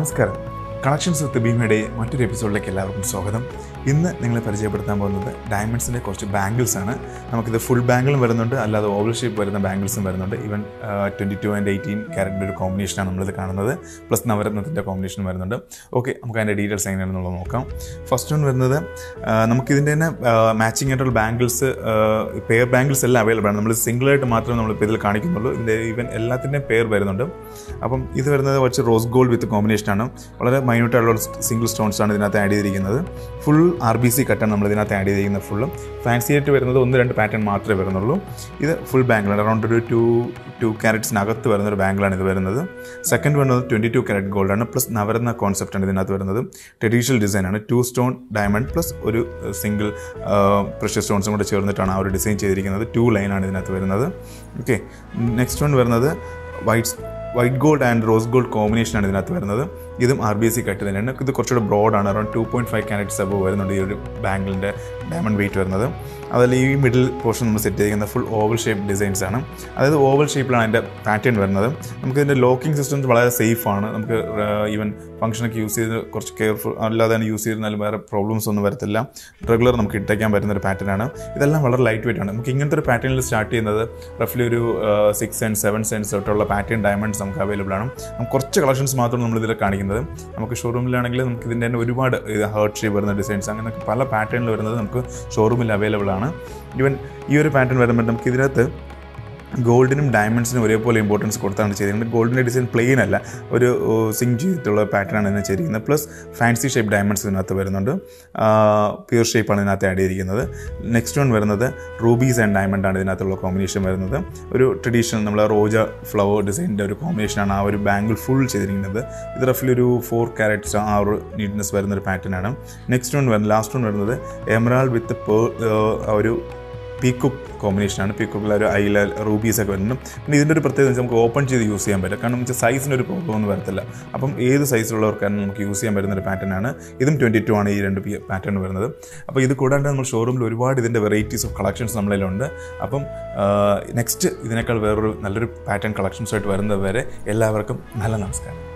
നമസ്കാരം, കളക്ഷൻസ് വിത്ത് ഭീമയുടെ മറ്റൊരു എപ്പിസോഡിലേക്ക് എല്ലാവർക്കും സ്വാഗതം. ഇന്ന് നിങ്ങളെ പരിചയപ്പെടുത്താൻ പോകുന്നത് ഡയമണ്ട്സിൻ്റെ കുറച്ച് ബാംഗിൾസ് ആണ്. നമുക്കിത് ഫുൾ ബാംഗിളും വരുന്നുണ്ട്, അല്ലാതെ ഓവൽ ഷേപ്പ് വരുന്ന ബാംഗിൾസും വരുന്നുണ്ട്. ഈവൻ 22 and 18 ക്യാരറ്റിൻ്റെ ഒരു കോമ്പിനേഷനാണ് നമ്മളിത് കാണുന്നത്, പ്ലസ് നവരത്നത്തിൻ്റെ കോമ്പിനേഷൻ വരുന്നുണ്ട്. ഓക്കെ, നമുക്ക് അതിൻ്റെ ഡീറ്റെയിൽസ് എങ്ങനെയാണെന്നുള്ളത് നോക്കാം. ഫസ്റ്റ് വൺ വരുന്നത് നമുക്കിതിൻ്റെ തന്നെ മാച്ചിങ് ആയിട്ടുള്ള ബാംഗിൾസ്, പെയർ ബാംഗിൾസ് എല്ലാം അവൈലബിൾ ആണ്. നമ്മൾ സിംഗിളായിട്ട് മാത്രമേ നമ്മളിപ്പോൾ ഇതിൽ കാണിക്കുന്നുള്ളൂ. ഇതിൻ്റെ ഈവൻ എല്ലാത്തിൻ്റെയും പെയർ വരുന്നുണ്ട്. അപ്പം ഇത് വരുന്നത് കുറച്ച് റോസ് ഗോൾഡ് വിത്ത് കോമ്പിനേഷനാണ്. വളരെ മൈന്യൂട്ടായിട്ടുള്ള സിംഗിൾ സ്റ്റോൺസാണ് ഇതിനകത്ത് ആഡ് ചെയ്തിരിക്കുന്നത്. ഫുൾ RBC കട്ടാണ് നമ്മൾ ഇതിനകത്ത് ആഡ് ചെയ്തിരിക്കുന്നത്. ഫുള്ളും ഫാൻസി ആയിട്ട് വരുന്നത് 1-2 പാറ്റേൺ മാത്രമേ വരുന്നുള്ളൂ. ഇത് ഫുൾ ബാംഗിളാണ്, അറൗണ്ട് ഒരു 2 ക്യാരറ്റ്സിനകത്ത് വരുന്നൊരു ബാംഗിളാണ് ഇത് വരുന്നത്. സെക്കൻഡ് വരുന്നത് 22 ക്യാരറ്റ് ഗോൾഡാണ്, പ്ലസ് നവരത്ന കോൺസെപ്റ്റാണ് ഇതിനകത്ത് വരുന്നത്. ട്രഡീഷണൽ ഡിസൈനാണ്, 2 സ്റ്റോൺ ഡയമണ്ട് പ്ലസ് ഒരു സിംഗിൾ പ്രഷ്യസ് സ്റ്റോൺസും കൂടെ ചേർന്നിട്ടാണ് ആ ഒരു ഡിസൈൻ ചെയ്തിരിക്കുന്നത്. 2 ലൈനാണ് ഇതിനകത്ത് വരുന്നത്. ഓക്കെ, നെക്സ്റ്റ് വൺ വരുന്നത് white gold and rose gold കോമ്പിനേഷനാണ് ഇതിനകത്ത് വരുന്നത്. ഇതും RBC കട്ട് തന്നെയാണ്. ഇത് കുറച്ചുകൂടെ ബ്രോഡാണ്, അറൗണ്ട് 2.5 ക്യാരറ്റ്സ് അബവ് വരുന്നുണ്ട് ഈ ഒരു ബാംഗിളിൻ്റെ ഡയമണ്ട് വെയിറ്റ് വരുന്നത്. അതിൽ ഈ മിഡിൽ പോർഷൻ നമ്മൾ സെറ്റ് ചെയ്തിരിക്കുന്ന ഫുൾ ഓവൽ ഷേപ്പ് ഡിസൈൻസ് ആണ്. അതായത് ഓവൽ ഷേപ്പിലാണ് അതിൻ്റെ പാറ്റേൺ വരുന്നത്. നമുക്കിതിൻ്റെ ലോക്കിംഗ് സിസ്റ്റംസ് വളരെ സേഫാണ്. നമുക്ക് ഈവൻ ഫംഗ്ഷനൊക്കെ യൂസ് ചെയ്ത് കുറച്ച് കെയർഫുൾ അല്ലാതെ തന്നെ യൂസ് ചെയ്തിരുന്നാലും വേറെ പ്രോബ്ലംസ് ഒന്നും വരത്തില്ല. റെഗുലർ നമുക്ക് ഇട്ടേക്കാൻ പറ്റുന്നൊരു പാറ്റേണാണ്. ഇതെല്ലാം വളരെ ലൈറ്റ് വെയിറ്റ് ആണ്. നമുക്ക് ഇങ്ങനത്തെ ഒരു പാറ്റേണിൽ സ്റ്റാർട്ട് ചെയ്യുന്നത് റഫ്ലി ഒരു 6 and 7 cents തൊട്ടുള്ള പാറ്റേൺ ഡയമണ്ട്സ് നമുക്ക് അവൈലബിൾ ആണ്. നമുക്ക് കുറച്ച് കളക്ഷൻസ് മാത്രം നമ്മളിതിൽ കാണിക്കുന്നത്. നമുക്ക് ഷോറൂമിലാണെങ്കിൽ നമുക്ക് ഇതിൻ്റെ തന്നെ ഒരുപാട് ഹേർട്ട് ഷേപ്പ് വരുന്ന ഡിസൈൻസ് അങ്ങനെ പല പാറ്റേണിൽ വരുന്നത് നമുക്ക് ഷോറൂമിൽ അവൈലബിൾ ആണ്. ഈവൻ ഈ ഒരു പാറ്റേൺ വരുമ്പോൾ നമുക്ക് ഇതിനകത്ത് ഗോൾഡിനും ഡയമണ്ട്സിനും ഒരേപോലെ ഇമ്പോർട്ടൻസ് കൊടുത്താണ് ചെയ്തിരിക്കുന്നത്. ഗോൾഡിൻ്റെ ഡിസൈൻ പ്ലെയിൻ അല്ല, ഒരു സിങ് ചെയ്തിട്ടുള്ള പാറ്റേണാണ് ഇതിനെ ചെയ്തിരിക്കുന്നത്. പ്ലസ് ഫാൻസി ഷേപ്പ് ഡയമണ്ട്സ് ഇതിനകത്ത് വരുന്നുണ്ട്. പ്യുർ ഷേപ്പാണ് ഇതിനകത്ത് ആഡ് ചെയ്തിരിക്കുന്നത്. നെക്സ്റ്റ് വൺ വരുന്നത് റൂബീസ് ആൻഡ് ഡയമണ്ടാണ് ഇതിനകത്തുള്ള കോമ്പിനേഷൻ വരുന്നത്. ഒരു ട്രഡീഷണൽ നമ്മളെ റോജ ഫ്ലവർ ഡിസൈനിൻ്റെ ഒരു കോമ്പിനേഷനാണ് ആ ഒരു ബാംഗിൾ ഫുൾ ചെയ്തിരിക്കുന്നത്. ഇത് റഫ്ലി ഒരു 4 ക്യാരറ്റ്സ് ആ ഒരു നീറ്റ്നെസ് വരുന്നൊരു പാറ്റേണാണ്. നെക്സ്റ്റ് വൺ വരുന്നത് ലാസ്റ്റ് വൺ വരുന്നത് എമറാൾഡ് വിത്ത് ഒരു പീക്കോക്ക് കോമ്പിനേഷനാണ്. പീക്കോക്കിൽ ഒരു ഐല റൂബീസൊക്കെ വരുന്നുണ്ട്. പിന്നെ ഇതിൻ്റെ ഒരു പ്രത്യേകത നമുക്ക് ഓപ്പൺ ചെയ്ത് യൂസ് ചെയ്യാൻ പറ്റും, കാരണം നമുക്ക് സൈസിന് ഒരു പ്രോബ്ലം ഒന്നും വരത്തില്ല. അപ്പം ഏത് സൈസിലുള്ളവർക്കാണ് നമുക്ക് യൂസ് ചെയ്യാൻ പറ്റുന്നൊരു പാറ്റേണാണ്. ഇതും 22 ആണ് ഈ രണ്ട് പാറ്റേൺ വരുന്നത്. അപ്പോൾ ഇത് കൂടാണ്ട് നമ്മൾ ഷോറൂമിൽ ഒരുപാട് ഇതിൻ്റെ വെറൈറ്റീസ് ഓഫ് കളക്ഷൻസ് നമ്മളിലുണ്ട്. അപ്പം നെക്സ്റ്റ് ഇതിനേക്കാൾ വേറൊരു നല്ലൊരു പാറ്റേൺ കളക്ഷൻസായിട്ട് വരുന്നത് വരെ എല്ലാവർക്കും നല്ല നമസ്കാരം.